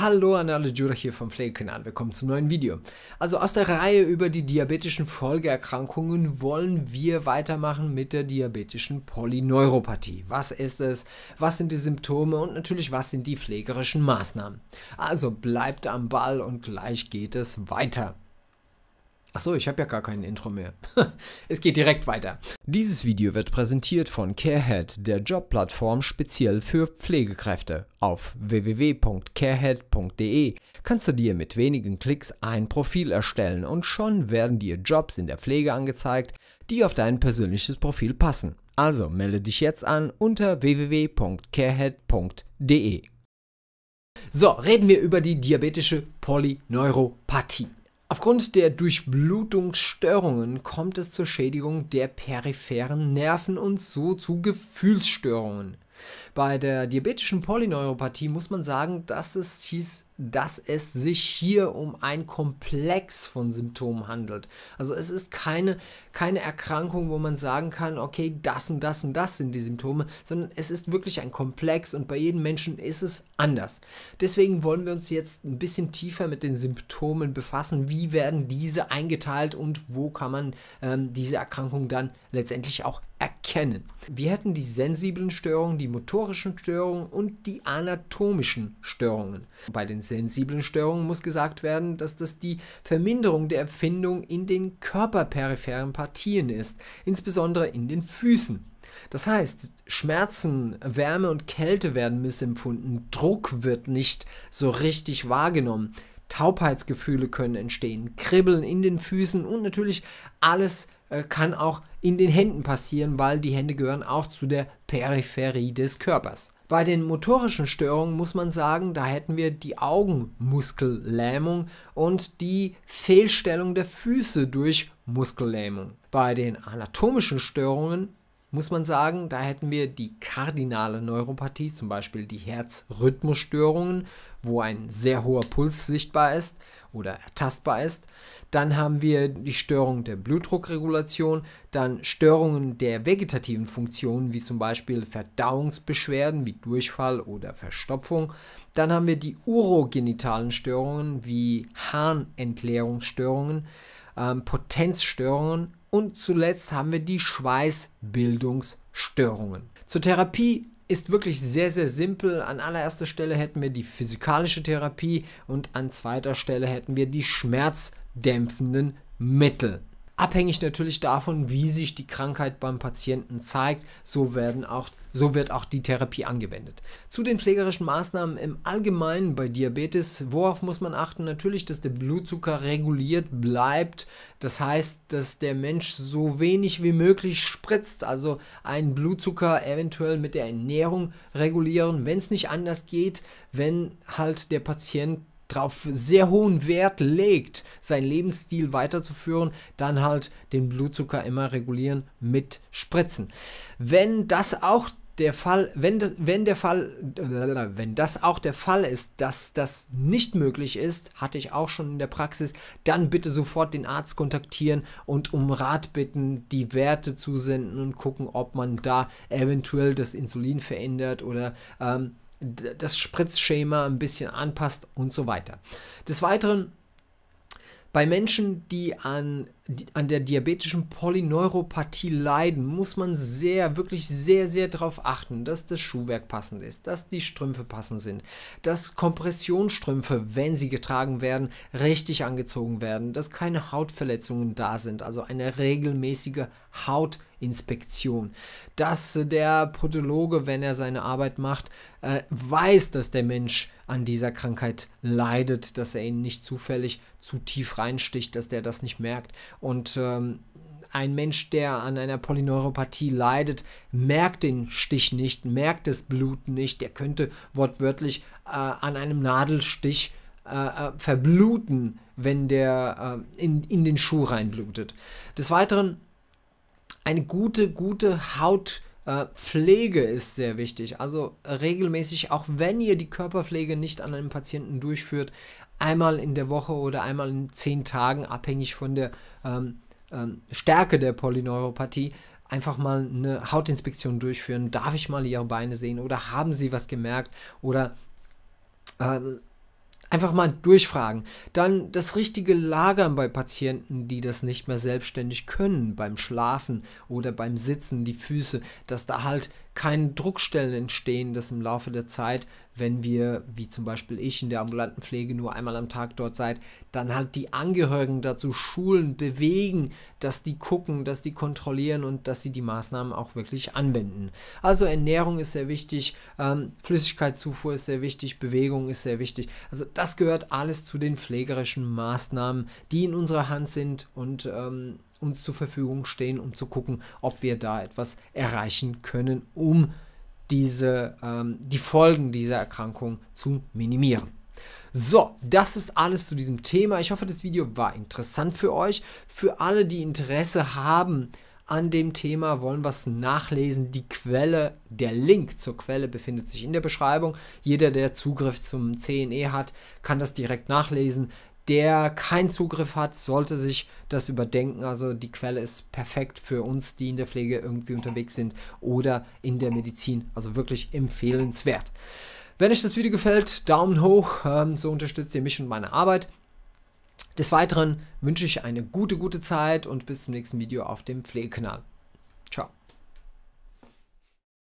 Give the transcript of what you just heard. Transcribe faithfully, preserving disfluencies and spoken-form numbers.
Hallo an alle, Jura hier vom Pflege Kanal. Willkommen zum neuen Video. Also aus der Reihe über die diabetischen Folgeerkrankungen wollen wir weitermachen mit der diabetischen Polyneuropathie. Was ist es? Was sind die Symptome? Und natürlich, was sind die pflegerischen Maßnahmen? Also bleibt am Ball und gleich geht es weiter. Achso, ich habe ja gar kein Intro mehr. Es geht direkt weiter. Dieses Video wird präsentiert von Carehead, der Jobplattform speziell für Pflegekräfte. Auf w w w punkt carehead punkt d e kannst du dir mit wenigen Klicks ein Profil erstellen und schon werden dir Jobs in der Pflege angezeigt, die auf dein persönliches Profil passen. Also melde dich jetzt an unter w w w punkt carehead punkt d e. So, reden wir über die diabetische Polyneuropathie. Aufgrund der Durchblutungsstörungen kommt es zur Schädigung der peripheren Nerven und so zu Gefühlsstörungen. Bei der diabetischen Polyneuropathie muss man sagen, dass es, hieß, dass es sich hier um einen Komplex von Symptomen handelt. Also es ist keine, keine Erkrankung, wo man sagen kann, okay, das und das und das sind die Symptome, sondern es ist wirklich ein Komplex und bei jedem Menschen ist es anders. Deswegen wollen wir uns jetzt ein bisschen tiefer mit den Symptomen befassen. Wie werden diese eingeteilt und wo kann man ähm, diese Erkrankung dann letztendlich auch erkennen? Wir hätten die sensiblen Störungen, die motorischen Störungen und die anatomischen Störungen. Bei den sensiblen Störungen muss gesagt werden, dass das die Verminderung der Empfindung in den körperperipheren Partien ist, insbesondere in den Füßen. Das heißt, Schmerzen, Wärme und Kälte werden missempfunden, Druck wird nicht so richtig wahrgenommen, Taubheitsgefühle können entstehen, Kribbeln in den Füßen und natürlich alles äh, kann auch in den Händen passieren, weil die Hände gehören auch zu der Peripherie des Körpers. Bei den motorischen Störungen muss man sagen, da hätten wir die Augenmuskellähmung und die Fehlstellung der Füße durch Muskellähmung. Bei den anatomischen Störungen muss man sagen, da hätten wir die kardinale Neuropathie, zum Beispiel die Herzrhythmusstörungen, wo ein sehr hoher Puls sichtbar ist oder ertastbar ist. Dann haben wir die Störung der Blutdruckregulation, dann Störungen der vegetativen Funktionen, wie zum Beispiel Verdauungsbeschwerden, wie Durchfall oder Verstopfung. Dann haben wir die urogenitalen Störungen, wie Harnentleerungsstörungen, ähm, Potenzstörungen. Und zuletzt haben wir die Schweißbildungsstörungen. Zur Therapie ist wirklich sehr, sehr simpel. An allererster Stelle hätten wir die physikalische Therapie und an zweiter Stelle hätten wir die schmerzdämpfenden Mittel. Abhängig natürlich davon, wie sich die Krankheit beim Patienten zeigt, so werden auch, so wird auch die Therapie angewendet. Zu den pflegerischen Maßnahmen im Allgemeinen bei Diabetes, worauf muss man achten? Natürlich, dass der Blutzucker reguliert bleibt. Das heißt, dass der Mensch so wenig wie möglich spritzt, also einen Blutzucker eventuell mit der Ernährung regulieren, wenn es nicht anders geht, wenn halt der Patient drauf sehr hohen Wert legt, seinen Lebensstil weiterzuführen, dann halt den Blutzucker immer regulieren mit Spritzen. Wenn das auch der Fall, wenn das, wenn der Fall, wenn das auch der Fall ist, dass das nicht möglich ist, hatte ich auch schon in der Praxis, dann bitte sofort den Arzt kontaktieren und um Rat bitten, die Werte zusenden und gucken, ob man da eventuell das Insulin verändert oder ähm, das Spritzschema ein bisschen anpasst und so weiter. Des Weiteren, bei Menschen, die an, die, an der diabetischen Polyneuropathie leiden, muss man sehr, wirklich sehr, sehr darauf achten, dass das Schuhwerk passend ist, dass die Strümpfe passend sind, dass Kompressionsstrümpfe, wenn sie getragen werden, richtig angezogen werden, dass keine Hautverletzungen da sind, also eine regelmäßige Hautverletzung. Inspektion, dass der Podologe, wenn er seine Arbeit macht, äh, weiß, dass der Mensch an dieser Krankheit leidet, dass er ihn nicht zufällig zu tief reinsticht, dass der das nicht merkt. Und ähm, ein Mensch, der an einer Polyneuropathie leidet, merkt den Stich nicht, merkt das Bluten nicht, der könnte wortwörtlich äh, an einem Nadelstich äh, verbluten, wenn der äh, in, in den Schuh reinblutet. Des Weiteren, eine gute, gute Hautpflege äh, ist sehr wichtig. Also regelmäßig, auch wenn ihr die Körperpflege nicht an einem Patienten durchführt, einmal in der Woche oder einmal in zehn Tagen, abhängig von der ähm, ähm, Stärke der Polyneuropathie, einfach mal eine Hautinspektion durchführen. Darf ich mal Ihre Beine sehen oder haben Sie was gemerkt oder... Äh, Einfach mal durchfragen. Dann das richtige Lagern bei Patienten, die das nicht mehr selbstständig können, beim Schlafen oder beim Sitzen, die Füße, dass da halt keine Druckstellen entstehen, dass im Laufe der Zeit, wenn wir, wie zum Beispiel ich in der ambulanten Pflege, nur einmal am Tag dort seid, dann halt die Angehörigen dazu schulen, bewegen, dass die gucken, dass die kontrollieren und dass sie die Maßnahmen auch wirklich anwenden. Also Ernährung ist sehr wichtig, ähm, Flüssigkeitszufuhr ist sehr wichtig, Bewegung ist sehr wichtig. Also das gehört alles zu den pflegerischen Maßnahmen, die in unserer Hand sind und ähm, uns zur Verfügung stehen, um zu gucken, ob wir da etwas erreichen können, um diese, ähm, die Folgen dieser Erkrankung zu minimieren. So, das ist alles zu diesem Thema. Ich hoffe, das Video war interessant für euch. Für alle, die Interesse haben an dem Thema, wollen was nachlesen, die Quelle, der Link zur Quelle befindet sich in der Beschreibung. Jeder, der Zugriff zum C N E hat, kann das direkt nachlesen. Der keinen Zugriff hat, sollte sich das überdenken. Also die Quelle ist perfekt für uns, die in der Pflege irgendwie unterwegs sind oder in der Medizin. Also wirklich empfehlenswert. Wenn euch das Video gefällt, Daumen hoch, so unterstützt ihr mich und meine Arbeit. Des Weiteren wünsche ich eine gute, gute Zeit und bis zum nächsten Video auf dem Pflegekanal. Ciao.